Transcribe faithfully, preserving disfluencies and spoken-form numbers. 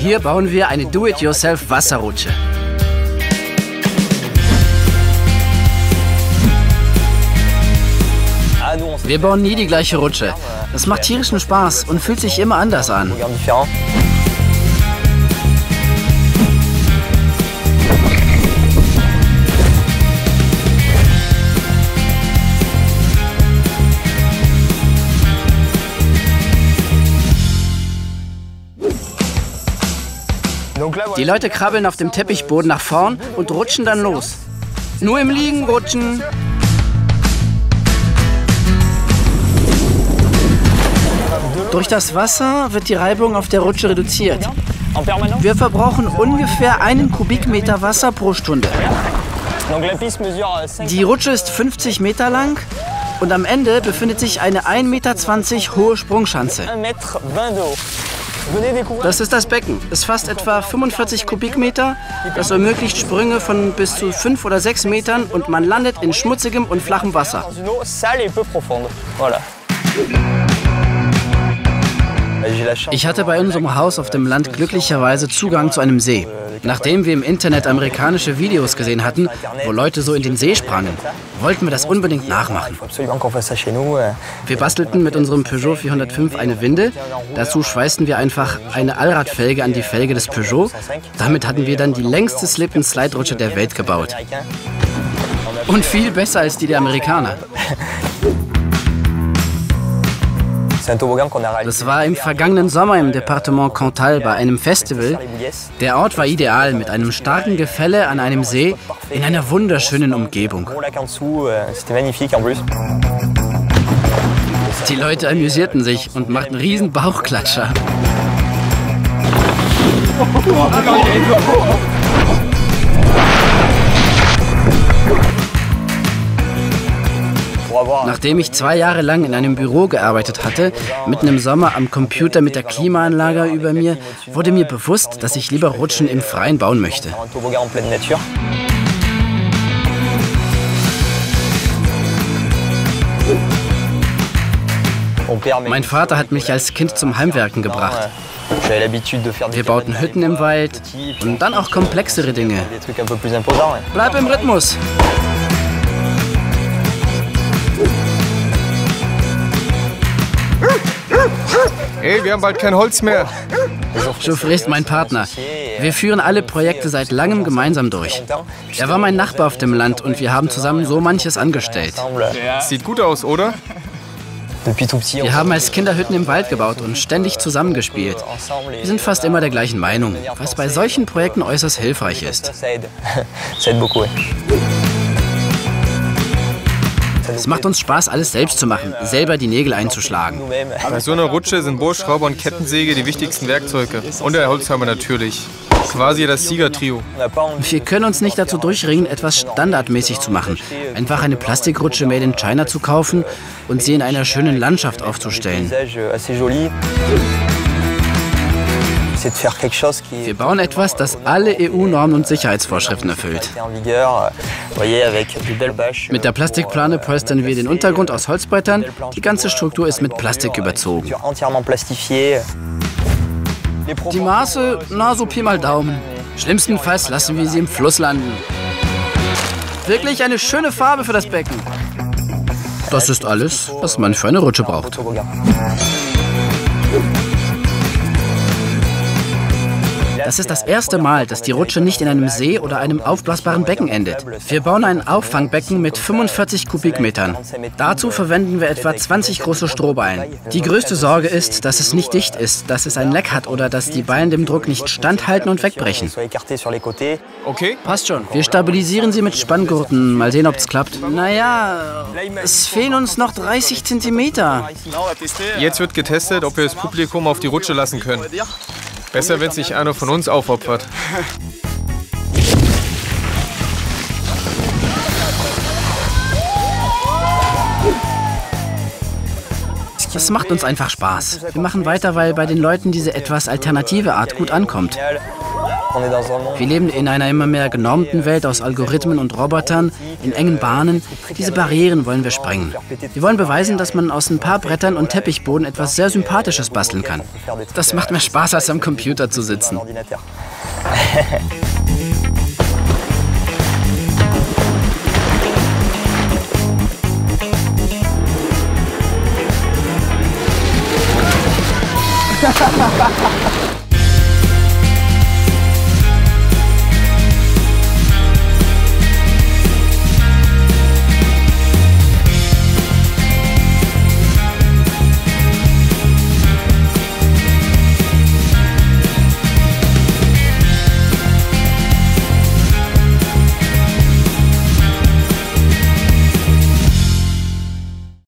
Hier bauen wir eine Do-it-yourself-Wasserrutsche. Wir bauen nie die gleiche Rutsche. Das macht tierischen Spaß und fühlt sich immer anders an. Die Leute krabbeln auf dem Teppichboden nach vorn und rutschen dann los. Nur im Liegen rutschen. Durch das Wasser wird die Reibung auf der Rutsche reduziert. Wir verbrauchen ungefähr einen Kubikmeter Wasser pro Stunde. Die Rutsche ist fünfzig Meter lang und am Ende befindet sich eine ein Meter zwanzig hohe Sprungschanze. Das ist das Becken. Es fasst etwa fünfundvierzig Kubikmeter. Das ermöglicht Sprünge von bis zu fünf oder sechs Metern und man landet in schmutzigem und flachem Wasser. Ich hatte bei unserem Haus auf dem Land glücklicherweise Zugang zu einem See. Nachdem wir im Internet amerikanische Videos gesehen hatten, wo Leute so in den See sprangen, wollten wir das unbedingt nachmachen. Wir bastelten mit unserem Peugeot vierhundertfünf eine Winde. Dazu schweißten wir einfach eine Allradfelge an die Felge des Peugeot. Damit hatten wir dann die längste Slip-and-Slide-Rutsche der Welt gebaut. Und viel besser als die der Amerikaner. Das war im vergangenen Sommer im Departement Cantal bei einem Festival. Der Ort war ideal, mit einem starken Gefälle an einem See in einer wunderschönen Umgebung. Die Leute amüsierten sich und machten riesen Bauchklatscher. Nachdem ich zwei Jahre lang in einem Büro gearbeitet hatte, mitten im Sommer am Computer mit der Klimaanlage über mir, wurde mir bewusst, dass ich lieber Rutschen im Freien bauen möchte. Mein Vater hat mich als Kind zum Heimwerken gebracht. Wir bauten Hütten im Wald und dann auch komplexere Dinge. Bleib im Rhythmus! Hey, wir haben bald kein Holz mehr. Geoffrey ist mein Partner. Wir führen alle Projekte seit langem gemeinsam durch. Er war mein Nachbar auf dem Land und wir haben zusammen so manches angestellt. Sieht gut aus, oder? Wir haben als Kinder Hütten im Wald gebaut und ständig zusammengespielt. Wir sind fast immer der gleichen Meinung, was bei solchen Projekten äußerst hilfreich ist. Es macht uns Spaß, alles selbst zu machen, selber die Nägel einzuschlagen. Bei so einer Rutsche sind Bohrschrauber und Kettensäge die wichtigsten Werkzeuge. Und der Holzhammer natürlich. Quasi das Siegertrio. Wir können uns nicht dazu durchringen, etwas standardmäßig zu machen. Einfach eine Plastikrutsche made in China zu kaufen und sie in einer schönen Landschaft aufzustellen. Wir bauen etwas, das alle E U-Normen und Sicherheitsvorschriften erfüllt. Mit der Plastikplane polstern wir den Untergrund aus Holzbrettern. Die ganze Struktur ist mit Plastik überzogen. Die Maße, na so Pi mal Daumen. Schlimmstenfalls lassen wir sie im Fluss landen. Wirklich eine schöne Farbe für das Becken. Das ist alles, was man für eine Rutsche braucht. Das ist das erste Mal, dass die Rutsche nicht in einem See oder einem aufblasbaren Becken endet. Wir bauen ein Auffangbecken mit fünfundvierzig Kubikmetern. Dazu verwenden wir etwa zwanzig große Strohballen. Die größte Sorge ist, dass es nicht dicht ist, dass es ein Leck hat oder dass die Ballen dem Druck nicht standhalten und wegbrechen. Okay, passt schon. Wir stabilisieren sie mit Spanngurten. Mal sehen, ob es klappt. Naja, es fehlen uns noch dreißig Zentimeter. Jetzt wird getestet, ob wir das Publikum auf die Rutsche lassen können. Besser, wenn sich einer von uns aufopfert. Das macht uns einfach Spaß. Wir machen weiter, weil bei den Leuten diese etwas alternative Art gut ankommt. Wir leben in einer immer mehr genormten Welt aus Algorithmen und Robotern, in engen Bahnen. Diese Barrieren wollen wir sprengen. Wir wollen beweisen, dass man aus ein paar Brettern und Teppichboden etwas sehr Sympathisches basteln kann. Das macht mehr Spaß, als am Computer zu sitzen.